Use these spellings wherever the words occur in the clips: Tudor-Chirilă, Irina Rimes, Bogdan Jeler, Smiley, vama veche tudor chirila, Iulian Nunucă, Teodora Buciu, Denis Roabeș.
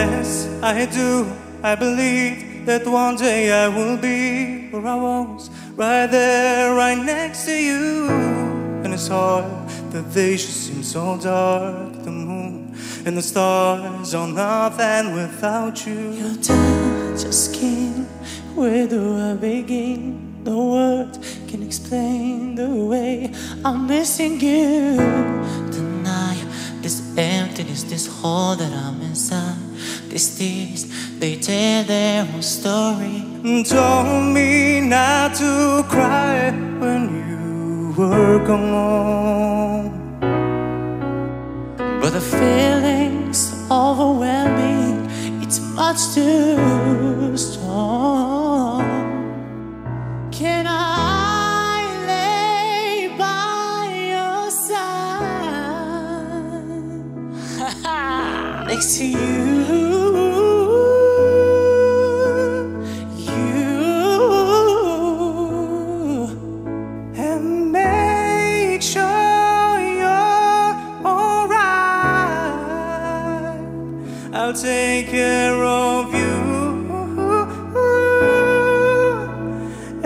Yes, I do, I believe that one day I will be where I was, right there, right next to you. And it's hard that they should seem so dark, the moon and the stars are nothing without you. Your touch, your skin, where do I begin? No word can explain the way I'm missing you. Tonight, this emptiness, this hole that I'm inside, these tears, they tell their own story. Told me not to cry when you were gone, but the feeling's overwhelming, it's much too strong. Can I lay by your side next to you? I'll take care of you,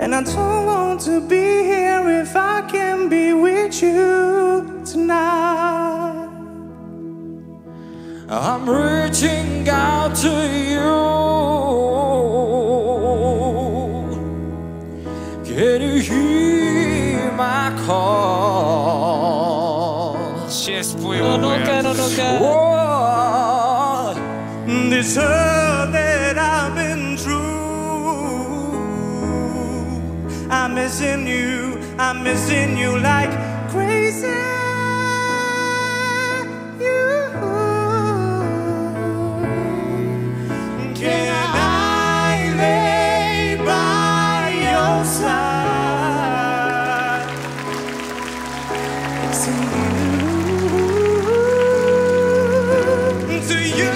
and I don't want to be here if I can be with you tonight. I'm reaching out to you. Can you hear my call? Yes, we will. This hurt that I've been through, I'm missing you like crazy. You, can I lay by your side? To you.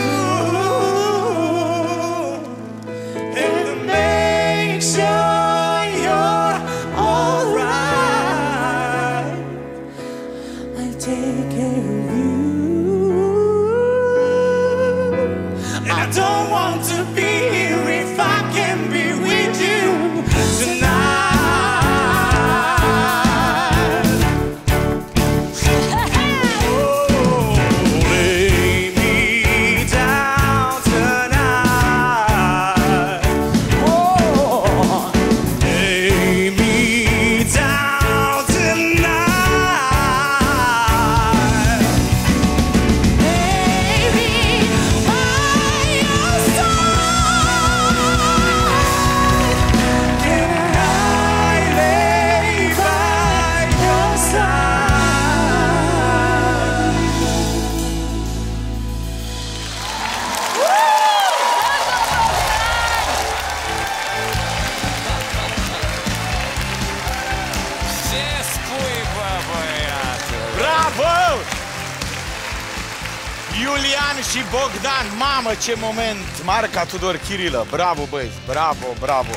Iulian și Bogdan, mamă, ce moment! Marca Tudor-Chirilă, bravo băi, bravo, bravo!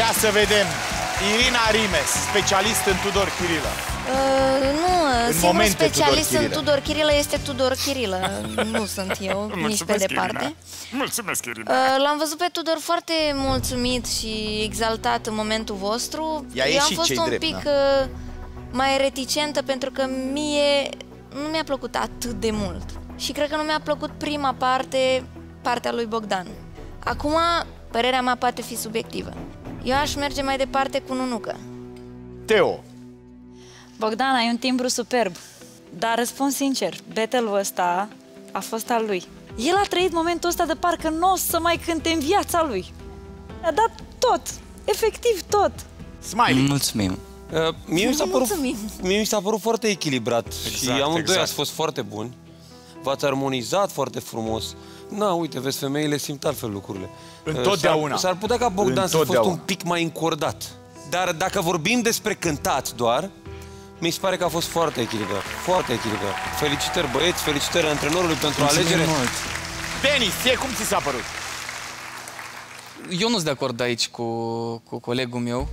Ia să vedem, Irina Rimes, specialist în Tudor-Chirilă. Singur specialist în Tudor-Chirilă este Tudor-Chirilă, nu sunt eu, nici pe departe. Mulțumesc, Irina! L-am văzut pe Tudor foarte mulțumit și exaltat în momentul vostru. Eu am fost un pic mai reticentă pentru că mie nu mi-a plăcut atât de mult. Și cred că nu mi-a plăcut prima parte, partea lui Bogdan. Acum, părerea mea poate fi subiectivă. Eu aș merge mai departe cu Nunucă. Teo. Bogdan, ai un timbru superb. Dar răspund sincer, battle-ul ăsta a fost al lui. El a trăit momentul ăsta de parcă nu o să mai cânte în viața lui. A dat tot, efectiv tot. Smiley. Mulțumim. Mie mi s-a părut foarte echilibrat și amândoi ați fost foarte buni. V-ați armonizat foarte frumos. Na, uite, vezi, femeile simt altfel lucrurile. Întotdeauna. S-ar putea ca Bogdan să fost un pic mai încordat. Dar dacă vorbim despre cântat doar, mi se pare că a fost foarte echilibrat. Foarte echilibrat. Felicitări băieți, felicitări antrenorului pentru alegere. Denis, ție cum ți s-a părut? Eu nu-s de acord aici cu colegul meu.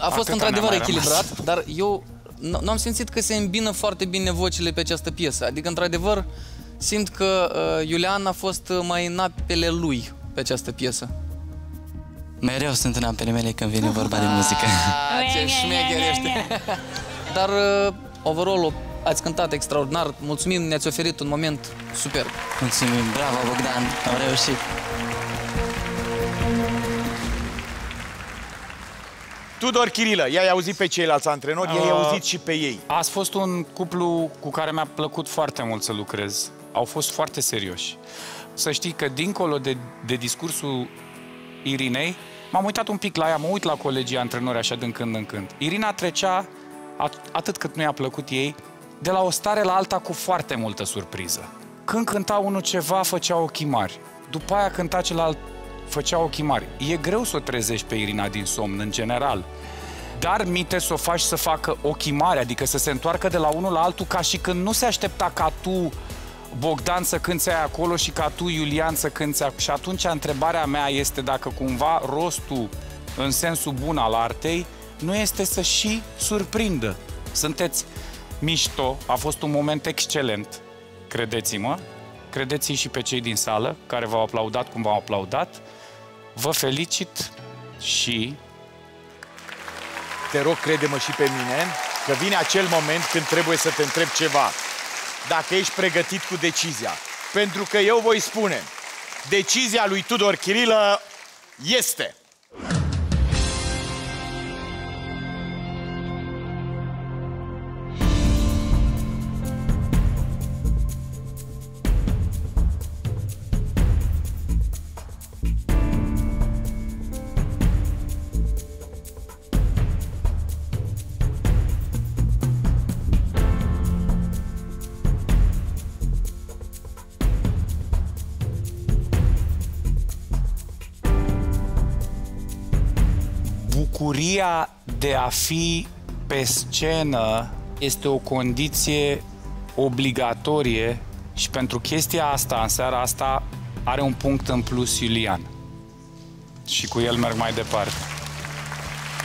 A fost într-adevăr echilibrat, dar eu n-am simțit că se îmbină foarte bine vocile pe această piesă. Adică, într-adevăr, simt că Iulian a fost mai în apele lui pe această piesă. Mereu sunt în apele mele când vine vorba de muzică. Ce șmecherește! Dar, overall, ați cântat extraordinar. Mulțumim, ne-ați oferit un moment superb. Mulțumim, bravo, Bogdan, am reușit. Tudor-Chirilă, i-ai auzit pe ceilalți antrenori, i-ai auzit și pe ei. Ați fost un cuplu cu care mi-a plăcut foarte mult să lucrez. Au fost foarte serioși. Să știi că, dincolo de discursul Irinei, m-am uitat un pic la ea, mă uit la colegii antrenori așa din când în când. Irina trecea, atât cât nu i-a plăcut ei, de la o stare la alta cu foarte multă surpriză. Când cânta unul ceva, făcea ochii mari. După aia cânta celălalt, făcea ochii mari. E greu să o trezești pe Irina din somn, în general. Dar minte să o faci să facă ochii mari, adică să se întoarcă de la unul la altul, ca și când nu se aștepta ca tu, Bogdan, să cânți aia acolo și ca tu, Iulian, să cânți acolo. Și atunci întrebarea mea este dacă cumva rostul, în sensul bun al artei, nu este să și surprindă. Sunteți mișto, a fost un moment excelent, credeți-mă. Credeți și pe cei din sală care v-au aplaudat cum v-au aplaudat. Vă felicit și... Te rog, crede-mă și pe mine că vine acel moment când trebuie să te întreb ceva. Dacă ești pregătit cu decizia. Pentru că eu voi spune, decizia lui Tudor-Chirilă este... Bucuria de a fi pe scenă este o condiție obligatorie și pentru chestia asta, în seara asta, are un punct în plus Iulian. Și cu el merg mai departe.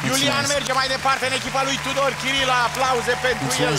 Iulian merge mai departe în echipa lui Tudor-Chirilă. Aplauze pentru el!